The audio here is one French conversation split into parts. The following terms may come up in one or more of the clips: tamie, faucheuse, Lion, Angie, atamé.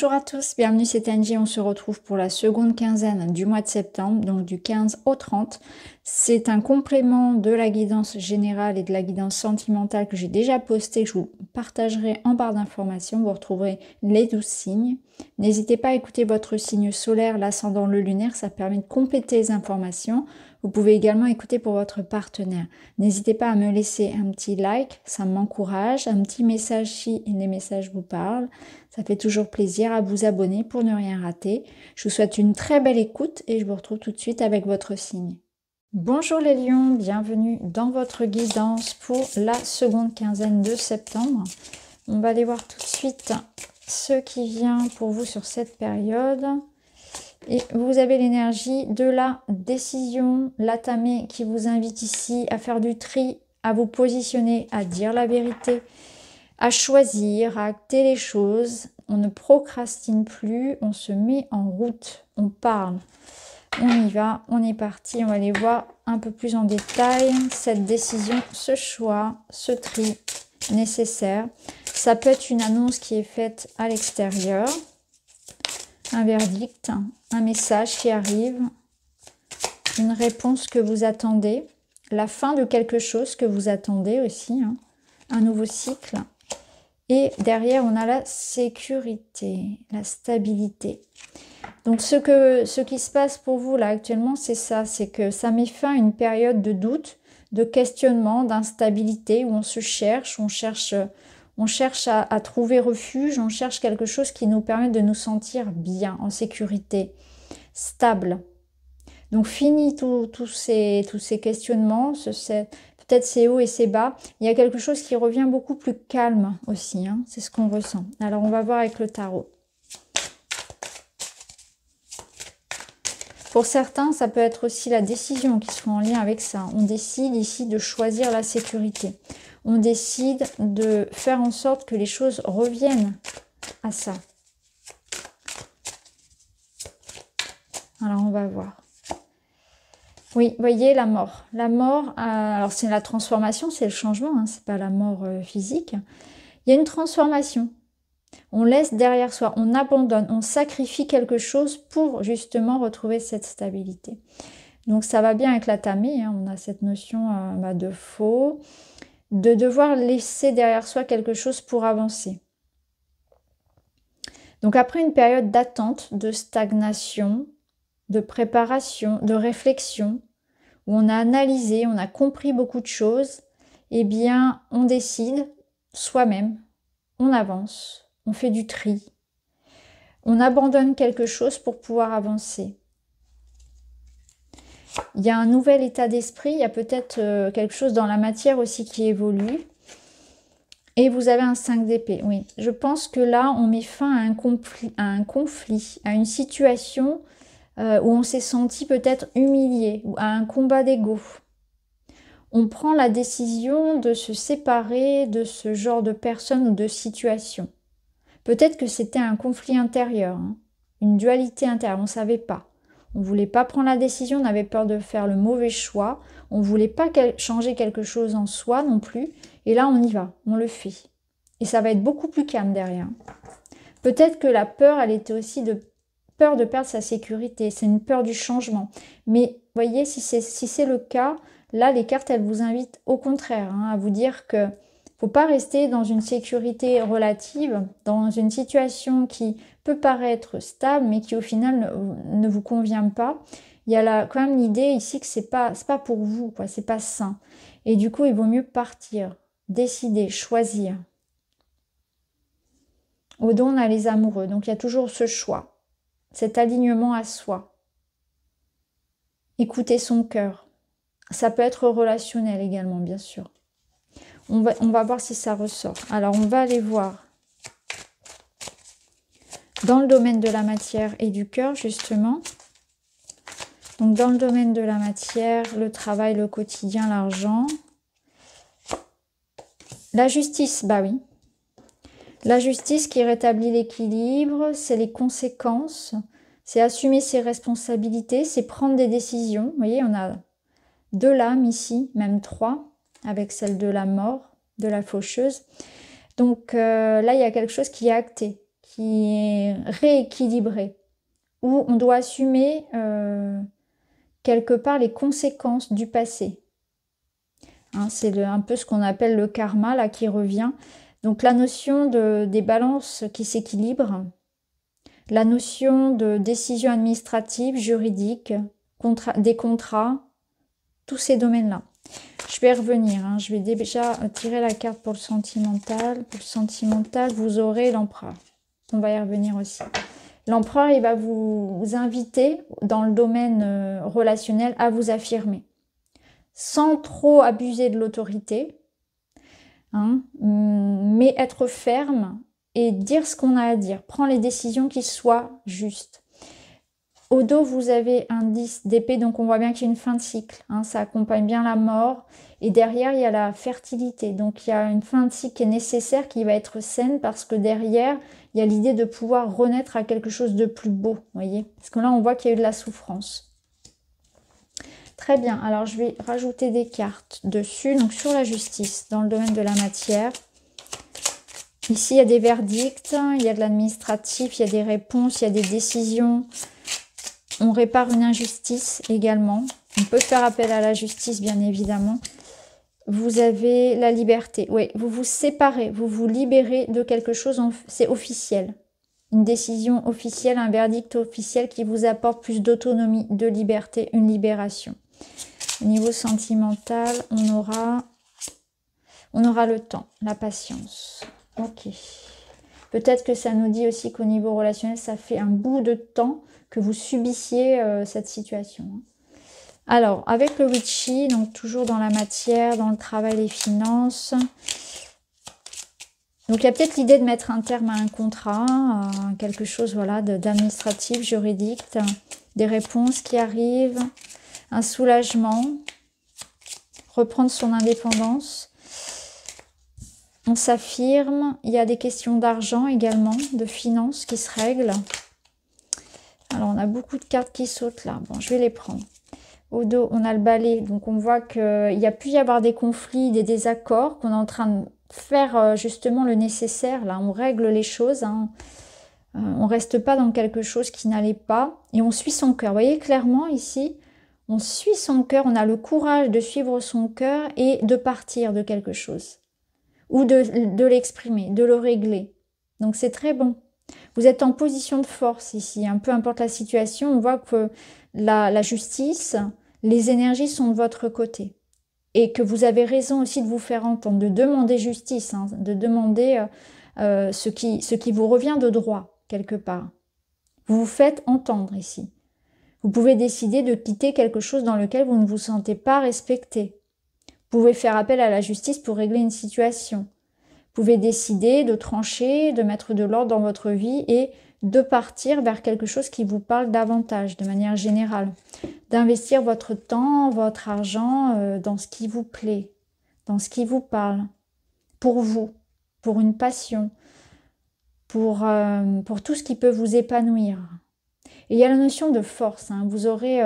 Bonjour à tous, bienvenue, c'est Angie, on se retrouve pour la seconde quinzaine du mois de septembre, donc du 15 au 30. C'est un complément de la guidance générale et de la guidance sentimentale que j'ai déjà postée, que je vous partagerai en barre d'informations, vous retrouverez les 12 signes. N'hésitez pas à écouter votre signe solaire, l'ascendant, le lunaire, ça permet de compléter les informations. Vous pouvez également écouter pour votre partenaire. N'hésitez pas à me laisser un petit like, ça m'encourage, un petit message si les messages vous parlent. Ça fait toujours plaisir, à vous abonner pour ne rien rater. Je vous souhaite une très belle écoute et je vous retrouve tout de suite avec votre signe. Bonjour les lions, bienvenue dans votre guidance pour la seconde quinzaine de septembre. On va aller voir tout de suite ce qui vient pour vous sur cette période. Et vous avez l'énergie de la décision, l'atamé qui vous invite ici à faire du tri, à vous positionner, à dire la vérité, à choisir, à acter les choses. On ne procrastine plus, on se met en route, on parle. On y va, on est parti, on va aller voir un peu plus en détail cette décision, ce choix, ce tri nécessaire. Ça peut être une annonce qui est faite à l'extérieur. Un verdict, un message qui arrive, une réponse que vous attendez, la fin de quelque chose que vous attendez aussi, hein, un nouveau cycle. Et derrière, on a la sécurité, la stabilité. Donc ce qui se passe pour vous là actuellement, c'est ça, c'est que ça met fin à une période de doute, de questionnement, d'instabilité, où on se cherche, on cherche à trouver refuge, on cherche quelque chose qui nous permet de nous sentir bien, en sécurité, stable. Donc fini tous ces questionnements, peut-être ces hauts et ces bas. Il y a quelque chose qui revient beaucoup plus calme aussi, hein, c'est ce qu'on ressent. Alors on va voir avec le tarot. Pour certains, ça peut être aussi la décision qui sera en lien avec ça. On décide ici de choisir la sécurité. On décide de faire en sorte que les choses reviennent à ça. Alors, on va voir. Oui, voyez, la mort. La mort, alors c'est la transformation, c'est le changement, hein, c'est pas la mort physique. Il y a une transformation. On laisse derrière soi, on abandonne, on sacrifie quelque chose pour justement retrouver cette stabilité. Donc, ça va bien avec la tamie, hein, on a cette notion de faux. De devoir laisser derrière soi quelque chose pour avancer. Donc après une période d'attente, de stagnation, de préparation, de réflexion, où on a analysé, on a compris beaucoup de choses, eh bien on décide soi-même, on avance, on fait du tri, on abandonne quelque chose pour pouvoir avancer. Il y a un nouvel état d'esprit, il y a peut-être quelque chose dans la matière aussi qui évolue. Et vous avez un 5 d'épée, oui. Je pense que là, on met fin à un conflit, à une situation où on s'est senti peut-être humilié, ou à un combat d'ego. On prend la décision de se séparer de ce genre de personne ou de situation. Peut-être que c'était un conflit intérieur, hein, une dualité intérieure, on ne savait pas. On ne voulait pas prendre la décision, on avait peur de faire le mauvais choix, on ne voulait pas changer quelque chose en soi non plus. Et là, on y va, on le fait. Et ça va être beaucoup plus calme derrière. Peut-être que la peur, elle était aussi de peur de perdre sa sécurité. C'est une peur du changement. Mais voyez, si c'est le cas, là, les cartes, elles vous invitent au contraire, hein, à vous dire que ne faut pas rester dans une sécurité relative, dans une situation qui peut paraître stable, mais qui au final ne vous convient pas. Il y a quand même l'idée ici que c'est pas pour vous, quoi, c'est pas sain. Et du coup, il vaut mieux partir, décider, choisir. Au dos, on a les amoureux, donc il y a toujours ce choix, cet alignement à soi. Écouter son cœur. Ça peut être relationnel également, bien sûr. On va voir si ça ressort. Alors, on va aller voir dans le domaine de la matière et du cœur, justement. Donc, dans le domaine de la matière, le travail, le quotidien, l'argent. La justice, bah oui. La justice qui rétablit l'équilibre, c'est les conséquences, c'est assumer ses responsabilités, c'est prendre des décisions. Vous voyez, on a deux lames ici, même trois. Avec celle de la mort, de la faucheuse. Donc là, il y a quelque chose qui est acté, qui est rééquilibré, où on doit assumer quelque part les conséquences du passé. Hein, c'est un peu ce qu'on appelle le karma là, qui revient. Donc la notion des balances qui s'équilibrent, la notion de décision administrative, juridique, des contrats, tous ces domaines-là. Je vais revenir, hein, je vais déjà tirer la carte pour le sentimental. Pour le sentimental, vous aurez l'empereur. On va y revenir aussi. L'empereur, il va vous inviter dans le domaine relationnel à vous affirmer. Sans trop abuser de l'autorité, hein, mais être ferme et dire ce qu'on a à dire. Prends les décisions qui soient justes. Au dos, vous avez un 10 d'épée, donc on voit bien qu'il y a une fin de cycle. Hein, ça accompagne bien la mort. Et derrière, il y a la fertilité. Donc, il y a une fin de cycle qui est nécessaire, qui va être saine, parce que derrière, il y a l'idée de pouvoir renaître à quelque chose de plus beau. Voyez, parce que là, on voit qu'il y a eu de la souffrance. Très bien. Alors, je vais rajouter des cartes dessus. Donc, sur la justice, dans le domaine de la matière. Ici, il y a des verdicts, il y a de l'administratif, il y a des réponses, il y a des décisions. On répare une injustice également. On peut faire appel à la justice, bien évidemment. Vous avez la liberté. Oui, vous vous séparez, vous vous libérez de quelque chose. C'est officiel. Une décision officielle, un verdict officiel qui vous apporte plus d'autonomie, de liberté, une libération. Au niveau sentimental, on aura le temps, la patience. Ok. Peut-être que ça nous dit aussi qu'au niveau relationnel, ça fait un bout de temps que vous subissiez cette situation. Alors, avec le witchy, donc toujours dans la matière, dans le travail, les finances. Donc, il y a peut-être l'idée de mettre un terme à un contrat, à quelque chose voilà, d'administratif, juridique, des réponses qui arrivent, un soulagement, reprendre son indépendance. On s'affirme, il y a des questions d'argent également, de finances qui se règlent. Alors, on a beaucoup de cartes qui sautent là. Bon, je vais les prendre. Au dos, on a le balai. Donc, on voit qu'il y a pu y avoir des conflits, des désaccords, qu'on est en train de faire justement le nécessaire. Là, on règle les choses. Hein. On ne reste pas dans quelque chose qui n'allait pas. Et on suit son cœur. Vous voyez clairement ici, on suit son cœur. On a le courage de suivre son cœur et de partir de quelque chose. Ou de l'exprimer, de le régler. Donc, c'est très bon. Vous êtes en position de force ici, hein. Peu importe la situation, on voit que la justice, les énergies sont de votre côté. Et que vous avez raison aussi de vous faire entendre, de demander justice, hein, de demander ce qui vous revient de droit, quelque part. Vous vous faites entendre ici. Vous pouvez décider de quitter quelque chose dans lequel vous ne vous sentez pas respecté. Vous pouvez faire appel à la justice pour régler une situation. Vous pouvez décider de trancher, de mettre de l'ordre dans votre vie et de partir vers quelque chose qui vous parle davantage, de manière générale. D'investir votre temps, votre argent dans ce qui vous plaît, dans ce qui vous parle, pour vous, pour une passion, pour tout ce qui peut vous épanouir. Et il y a la notion de force, hein. Vous aurez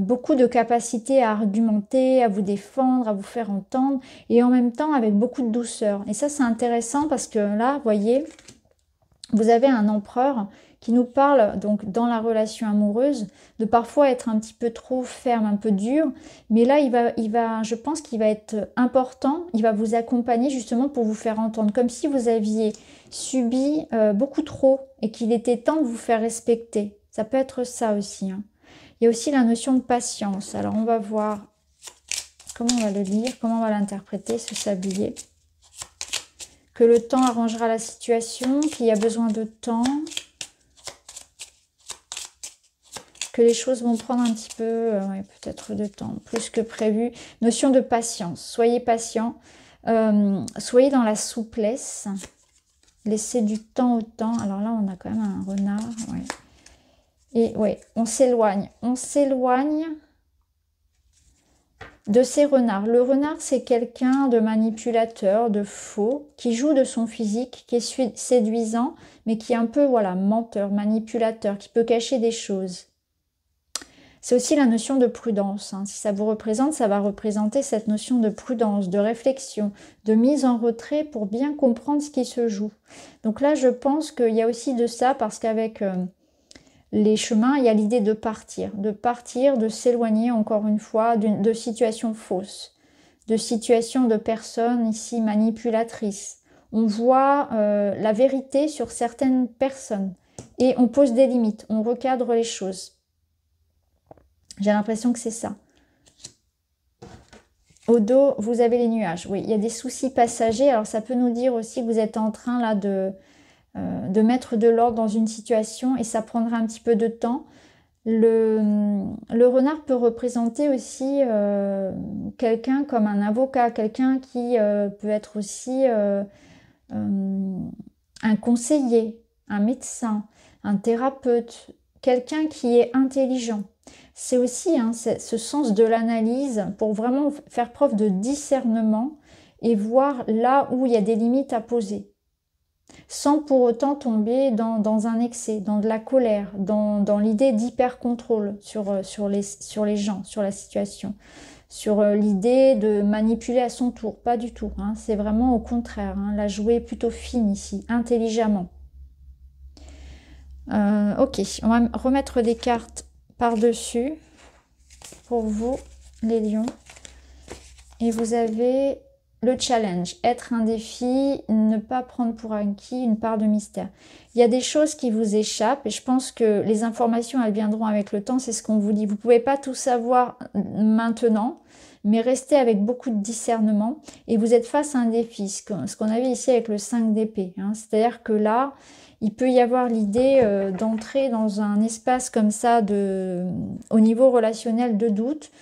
beaucoup de capacité à argumenter, à vous défendre, à vous faire entendre et en même temps avec beaucoup de douceur. Et ça, c'est intéressant parce que là, vous voyez, vous avez un empereur qui nous parle, donc dans la relation amoureuse, de parfois être un petit peu trop ferme, un peu dur. Mais là, je pense qu'il va être important, il va vous accompagner justement pour vous faire entendre. Comme si vous aviez subi beaucoup trop et qu'il était temps de vous faire respecter. Ça peut être ça aussi, hein. Il y a aussi la notion de patience. Alors, on va voir comment on va le lire, comment on va l'interpréter, ce sablier. Que le temps arrangera la situation, qu'il y a besoin de temps. Que les choses vont prendre un petit peu, peut-être de temps, plus que prévu. Notion de patience. Soyez patient. Soyez dans la souplesse. Laissez du temps au temps. Alors là, on a quand même un renard, ouais. Et ouais, on s'éloigne de ces renards. Le renard, c'est quelqu'un de manipulateur, de faux, qui joue de son physique, qui est séduisant, mais qui est un peu, voilà, menteur, manipulateur, qui peut cacher des choses. C'est aussi la notion de prudence. Si ça vous représente, ça va représenter cette notion de prudence, de réflexion, de mise en retrait pour bien comprendre ce qui se joue. Donc là, je pense qu'il y a aussi de ça, parce qu'avec les chemins, il y a l'idée de partir. De partir, de s'éloigner encore une fois de situations fausses, de situations de personnes ici manipulatrices. On voit la vérité sur certaines personnes et on pose des limites, on recadre les choses. J'ai l'impression que c'est ça. Au dos, vous avez les nuages. Oui, il y a des soucis passagers. Alors, ça peut nous dire aussi que vous êtes en train là de mettre de l'ordre dans une situation et ça prendra un petit peu de temps. Le renard peut représenter aussi quelqu'un comme un avocat, quelqu'un qui peut être aussi un conseiller, un médecin, un thérapeute, quelqu'un qui est intelligent. C'est aussi ce sens de l'analyse pour vraiment faire preuve de discernement et voir là où il y a des limites à poser, sans pour autant tomber dans un excès, dans de la colère, dans l'idée d'hyper-contrôle sur les gens, sur la situation, sur l'idée de manipuler à son tour. Pas du tout, c'est vraiment au contraire, la jouer plutôt fine ici, intelligemment. Ok, on va remettre des cartes par-dessus pour vous, les lions. Et vous avez... le challenge, être un défi, ne pas prendre pour acquis une part de mystère. Il y a des choses qui vous échappent et je pense que les informations, elles viendront avec le temps, c'est ce qu'on vous dit. Vous ne pouvez pas tout savoir maintenant, mais restez avec beaucoup de discernement et vous êtes face à un défi, ce qu'on avait ici avec le 5 d'épée. C'est-à-dire que là, il peut y avoir l'idée d'entrer dans un espace comme ça au niveau relationnel de doute,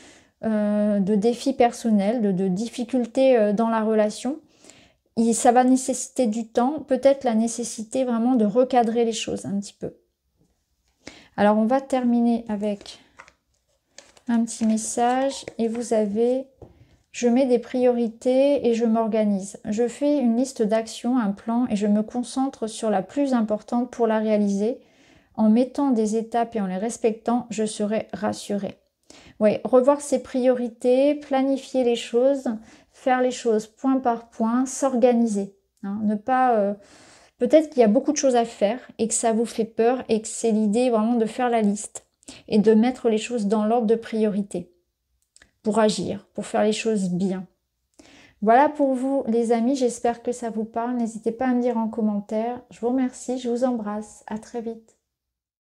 de défis personnels, de difficultés dans la relation. Et ça va nécessiter du temps, peut-être la nécessité vraiment de recadrer les choses un petit peu. Alors on va terminer avec un petit message et vous avez « Je mets des priorités et je m'organise. Je fais une liste d'actions, un plan et je me concentre sur la plus importante pour la réaliser. En mettant des étapes et en les respectant, je serai rassurée. » Oui, revoir ses priorités, planifier les choses, faire les choses point par point, s'organiser. Ne pas, peut-être qu'il y a beaucoup de choses à faire et que ça vous fait peur et que c'est l'idée vraiment de faire la liste et de mettre les choses dans l'ordre de priorité pour agir, pour faire les choses bien. Voilà pour vous les amis, j'espère que ça vous parle. N'hésitez pas à me dire en commentaire. Je vous remercie, je vous embrasse. À très vite.